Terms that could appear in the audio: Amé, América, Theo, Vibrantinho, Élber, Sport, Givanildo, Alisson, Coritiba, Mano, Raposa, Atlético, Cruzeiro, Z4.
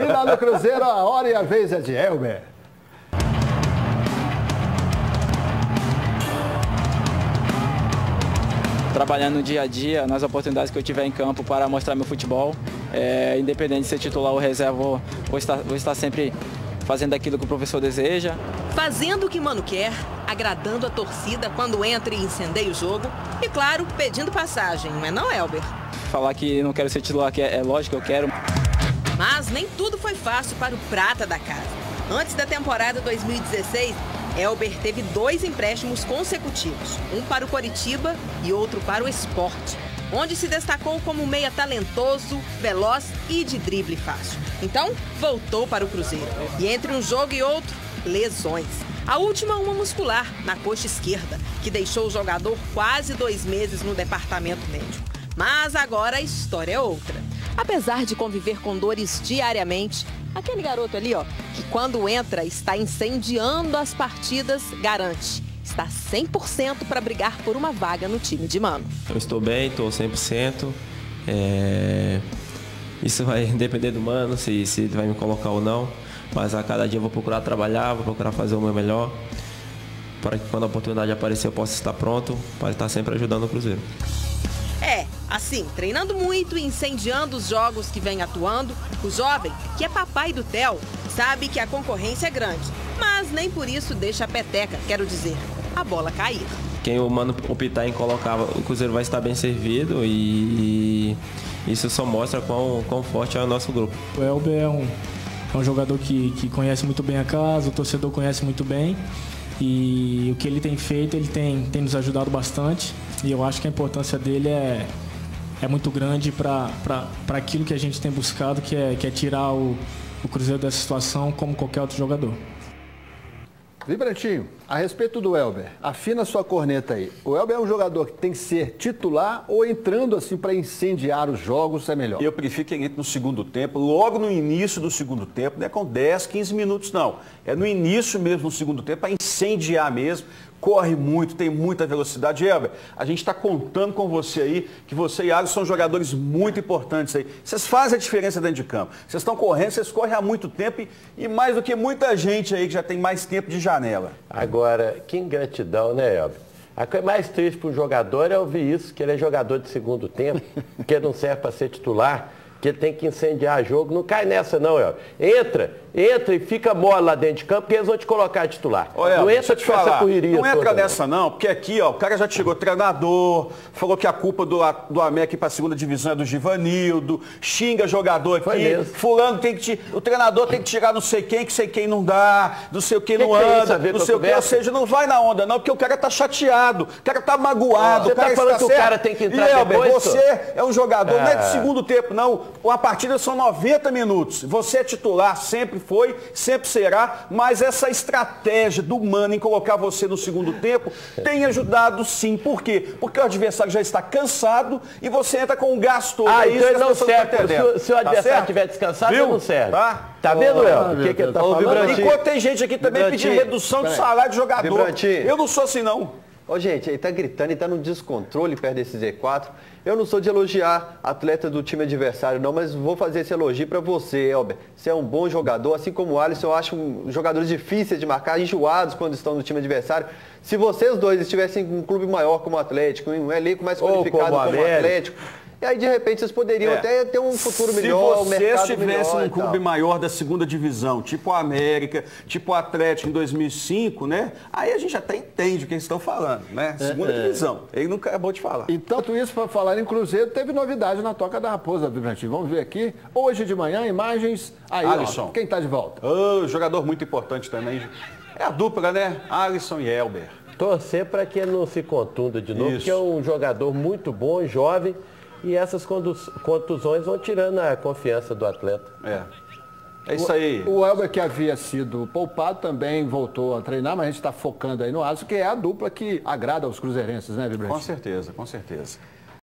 E lá no Cruzeiro, a hora e a vez é de Élber. Trabalhando no dia a dia, nas oportunidades que eu tiver em campo para mostrar meu futebol, independente de ser titular ou reserva, vou estar sempre fazendo aquilo que o professor deseja. Fazendo o que Mano quer, agradando a torcida quando entra e incendeia o jogo e, claro, pedindo passagem, mas não, Élber? Falar que não quero ser titular, que é lógico que eu quero. Mas nem tudo foi fácil para o prata da casa. Antes da temporada 2016, Élber teve 2 empréstimos consecutivos, um para o Coritiba e outro para o Sport, onde se destacou como meia talentoso, veloz e de drible fácil. Então, voltou para o Cruzeiro. E entre um jogo e outro, lesões. A última, uma muscular, na coxa esquerda, que deixou o jogador quase 2 meses no departamento médico. Mas agora a história é outra. Apesar de conviver com dores diariamente, aquele garoto ali, ó, que quando entra está incendiando as partidas, garante. Está 100% para brigar por uma vaga no time de Mano. Eu estou bem, estou 100%. Isso vai depender do Mano, se vai me colocar ou não. Mas a cada dia eu vou procurar trabalhar, vou procurar fazer o meu melhor. Para que quando a oportunidade aparecer eu possa estar pronto, para estar sempre ajudando o Cruzeiro. Assim, treinando muito e incendiando os jogos que vem atuando, o jovem, que é papai do Theo, sabe que a concorrência é grande, mas nem por isso deixa a peteca, quero dizer, a bola cair. Quem o Mano optar em colocar, o Cruzeiro vai estar bem servido e isso só mostra quão forte é o nosso grupo. O Élber é um jogador que conhece muito bem a casa, o torcedor conhece muito bem. E o que ele tem feito, ele tem nos ajudado bastante. E eu acho que a importância dele é muito grande para aquilo que a gente tem buscado, que é tirar o Cruzeiro dessa situação como qualquer outro jogador. Vibrantinho, a respeito do Élber, afina sua corneta aí. O Élber é um jogador que tem que ser titular ou entrando assim para incendiar os jogos é melhor? Eu prefiro que ele entre no segundo tempo, logo no início do segundo tempo, não é com 10, 15 minutos não. É no início mesmo do segundo tempo, para incendiar mesmo. Corre muito, tem muita velocidade. Élber, a gente está contando com você aí, que você e Alisson são jogadores muito importantes aí. Vocês fazem a diferença dentro de campo. Vocês estão correndo, vocês correm há muito tempo e mais do que muita gente aí que já tem mais tempo de janela. Agora, que ingratidão, né, Élber? A coisa mais triste para um jogador é ouvir isso, que ele é jogador de segundo tempo, que ele não serve para ser titular, que ele tem que incendiar jogo. Não cai nessa não, Élber. Entra e fica mole lá dentro de campo, porque eles vão te colocar titular. Ô, Élber, não entra com essa correria. Não entra nessa não, porque aqui ó, o cara já chegou treinador, falou que a culpa do Amé aqui para a segunda divisão é do Givanildo, xinga jogador aqui, fulano tem que o treinador tem que tirar não sei quem não dá, não sei o que não anda, não sei o que, ou seja, não vai na onda não, porque o cara tá chateado, o cara tá magoado. Você tá falando que o cara tem que entrar depois? Você é um jogador, não é de segundo tempo não. A partida são 90 minutos. Você é titular, sempre foi, sempre será, mas essa estratégia do Mano em colocar você no segundo tempo tem ajudado sim. Por quê? Porque o adversário já está cansado e você entra com um gasto. Ah, é então ele não serve. Se o adversário estiver descansado, ele não serve. Tá vendo, Léo? O que ele tá falando? Enquanto tem gente aqui também pedindo redução de salário de jogador. Eu não sou assim, não. Ô, gente, ele tá gritando, ele tá num descontrole perto desse Z4. Eu não sou de elogiar atleta do time adversário, não, mas vou fazer esse elogio para você, Élber. Você é um bom jogador, assim como o Alisson, eu acho jogadores difíceis de marcar, enjoados quando estão no time adversário. Se vocês dois estivessem em um clube maior como o Atlético, em um elenco mais qualificado como o Atlético... E aí, de repente, vocês poderiam até ter um futuro melhor, um mercado melhor. Se você estivesse num clube maior da segunda divisão, tipo a América, tipo o Atlético em 2005, né? Aí a gente até entende o que eles estão falando, né? Segunda divisão. Ele nunca acabou de falar. E tanto isso, para falar em Cruzeiro, teve novidade na Toca da Raposa, Vibrantinho. Vamos ver aqui. Hoje de manhã, imagens. Aí, Alisson. Ó, quem tá de volta? Oh, jogador muito importante também. É a dupla, né? Alisson e Élber. Torcer para que ele não se contunda de novo, porque é um jogador muito bom, jovem. E essas contusões vão tirando a confiança do atleta. É isso aí. O Élber, que havia sido poupado, também voltou a treinar, mas a gente está focando aí no Alisson, que é a dupla que agrada aos cruzeirenses, né, Vibrantinho? Com certeza, com certeza.